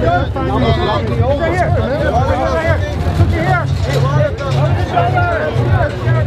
Right here. Right here.